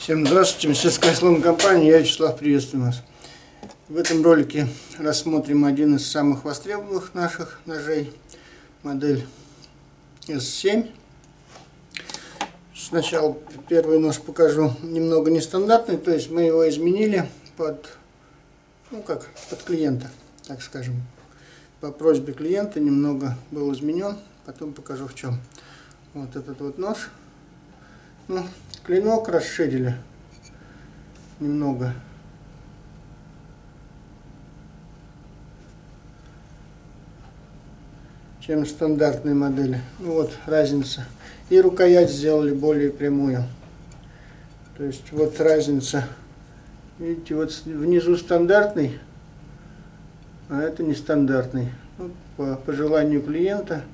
Всем здравствуйте, мастерская салон компании, я Вячеслав, приветствую вас. В этом ролике рассмотрим один из самых востребованных наших ножей, модель S7. Сначала первый нож покажу немного нестандартный, то есть мы его изменили под клиента, так скажем. По просьбе клиента немного был изменен, потом покажу в чем. Вот этот вот нож. Ну, клинок расширили немного. Чем стандартные модели. Ну вот разница. И рукоять сделали более прямую. То есть вот разница. Видите, вот внизу стандартный, а это нестандартный. Ну, по желанию клиента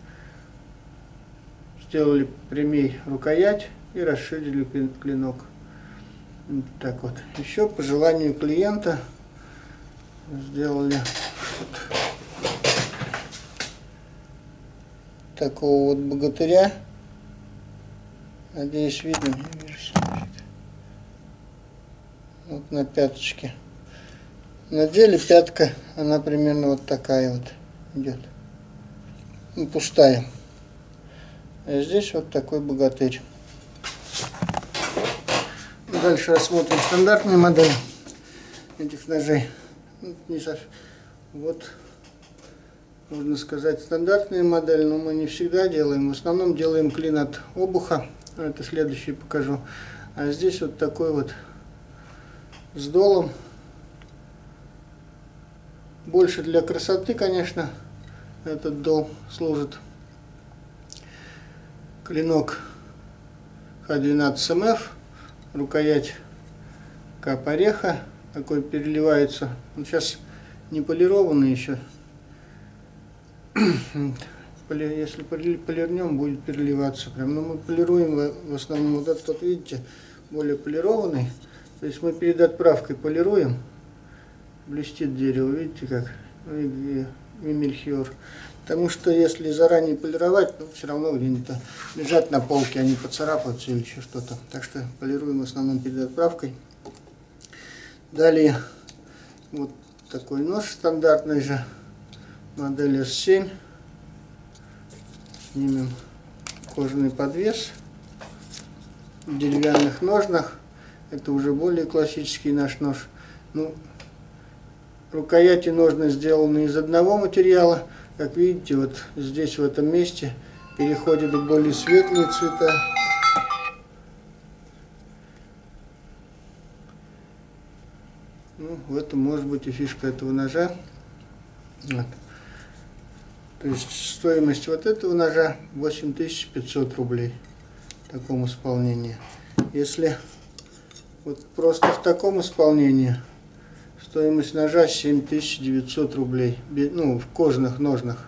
сделали прямей рукоять и расширили клинок. Вот так вот. Еще по желанию клиента сделали такого вот богатыря. Надеюсь, видно. Вот на пяточке. На деле пятка, она примерно вот такая вот идет. Ну, пустая. А здесь вот такой богатырь. Дальше рассмотрим стандартную модель этих ножей. Вот, можно сказать, стандартная модель, но мы не всегда делаем. В основном делаем клин от обуха. Это следующий покажу. А здесь вот такой вот с долом. Больше для красоты, конечно, этот дол служит. Клинок Х12МФ, рукоять кап ореха, такой переливается. Он сейчас не полированный еще. Если полирнем, будет переливаться прям. Но мы полируем в основном вот этот, видите, более полированный. То есть мы перед отправкой полируем. Блестит дерево, видите как? И мельхиор. Потому что если заранее полировать, то все равно где-нибудь лежат на полке, они поцарапаются или еще что-то. Так что полируем в основном перед отправкой. Далее вот такой нож, стандартный же, модель S7. Снимем кожаный подвес в деревянных ножнах. Это уже более классический наш нож. Ну, рукояти ножны сделаны из одного материала. Как видите, вот здесь, в этом месте, переходят в более светлые цвета. Ну, в этом может быть и фишка этого ножа. Вот. То есть стоимость вот этого ножа 8500 рублей в таком исполнении. Если вот просто в таком исполнении, стоимость ножа 7900 рублей. Ну, в кожаных ножнах.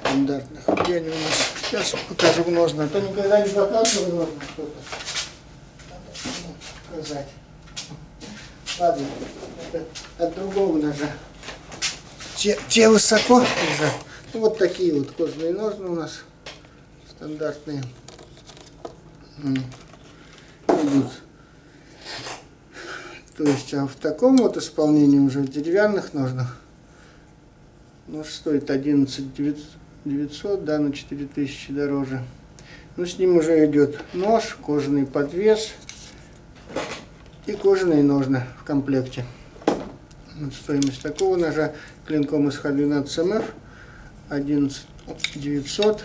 Стандартных. Где они у нас? Сейчас покажу ножны. А то никогда не показываю ножны что-то. Надо показать. Ладно. Это от другого ножа. Те высоко лежат. Ну, вот такие вот кожаные ножны у нас. Стандартные. Идут. То есть, а в таком вот исполнении уже в деревянных ножнах нож стоит 11900, да, на 4000 дороже. Но с ним уже идет нож, кожаный подвес и кожаные ножны в комплекте. Вот стоимость такого ножа клинком из Х12МФ 11900.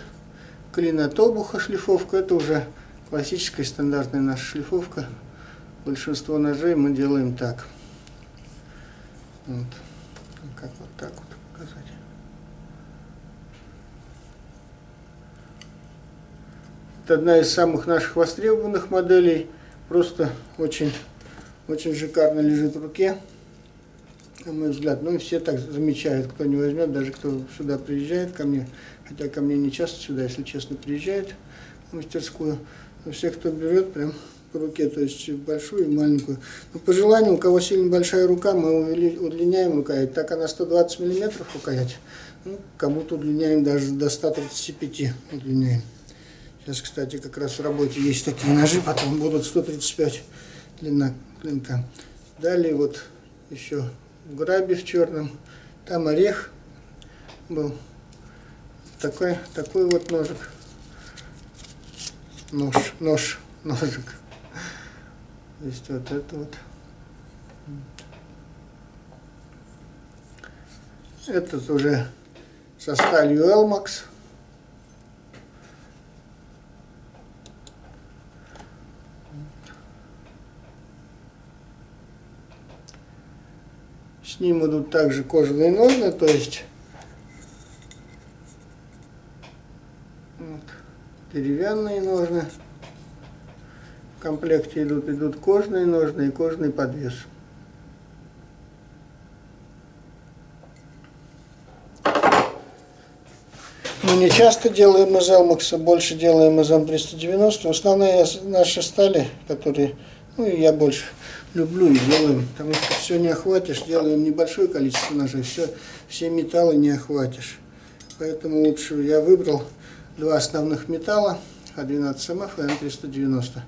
Клин от обуха, шлифовка, это уже классическая стандартная наша шлифовка. Большинство ножей мы делаем так. Вот. Как вот так вот показать. Это одна из самых наших востребованных моделей. Просто очень шикарно лежит в руке. На мой взгляд. Ну и все так замечают, кто не возьмет, даже кто сюда приезжает ко мне. Хотя ко мне не часто сюда, если честно, приезжает в мастерскую. Но все, кто берет, прям по руке, то есть большую и маленькую. Но по желанию, у кого сильно большая рука, мы удлиняем рукоять. Так она 120 миллиметров рукоять. Ну, кому-то удлиняем даже до 135 удлиняем. Сейчас, кстати, как раз в работе есть такие ножи, потом будут 135 длина клинка. Далее вот еще в грабе в черном, там орех был. Такой вот ножик. Ножик. Есть вот это вот. Этот уже со сталью Элмакс. С ним идут также кожаные ножны, то есть вот, деревянные ножны. В комплекте идут кожаные ножны и кожаный подвес. Мы не часто делаем из Элмакса, больше делаем из М-390. Основные наши стали, которые, я больше люблю и делаем, потому что все не охватишь, делаем небольшое количество ножей, все металлы не охватишь. Поэтому лучше я выбрал два основных металла, А12МФ и М-390.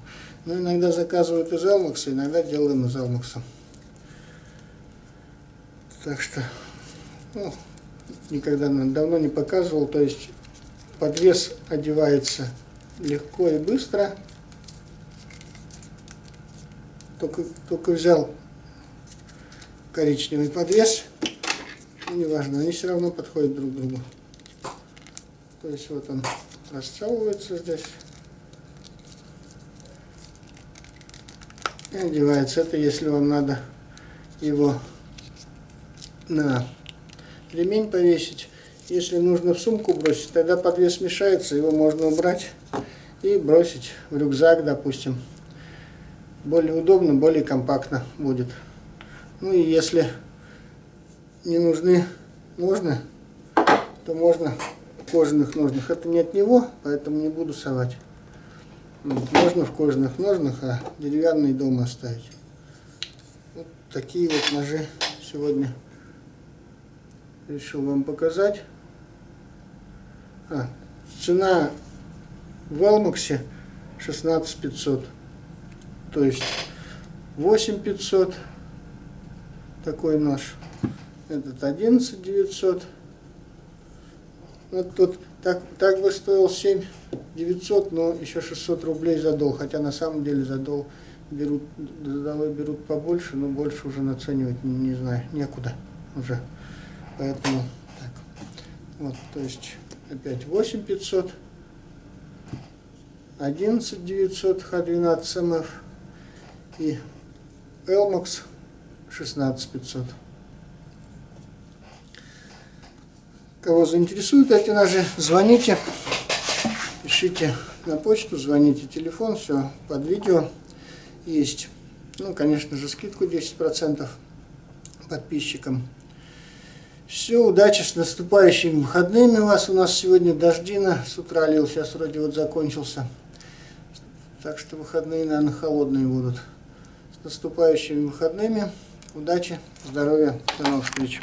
Но иногда заказывают из Элмакса, иногда делаем из Элмакса. Так что, никогда давно не показывал, то есть подвес одевается легко и быстро. Только взял коричневый подвес, и неважно, они все равно подходят друг к другу. То есть вот он расстёгивается здесь и одевается. Это если вам надо его на ремень повесить. Если нужно в сумку бросить, тогда подвес мешается, его можно убрать и бросить в рюкзак, допустим. Более удобно, более компактно будет. Ну и если не нужны ножны, то можно в кожаных ножнах. Это не от него, поэтому не буду совать. Можно в кожаных ножнах, а деревянные дома оставить. Вот такие вот ножи сегодня решил вам показать. Цена в Элмаксе 16500. То есть 8500 такой нож, этот 11900, вот тут так бы стоил 7900, но еще 600 рублей задол, хотя на самом деле задолы берут побольше, но больше уже наценивать не знаю, некуда уже, поэтому так. Вот, то есть опять 8500, 11900 Х12МФ. И Элмакс 16500. Кого заинтересуют эти ножи, звоните, пишите на почту, звоните, телефон, все под видео есть. Ну, конечно же, скидку 10% подписчикам. Все, удачи, с наступающими выходными вас. У нас сегодня дождина, с утра лил, сейчас вроде вот закончился. Так что выходные, наверное, холодные будут. С наступающими выходными. Удачи, здоровья, до новых встреч.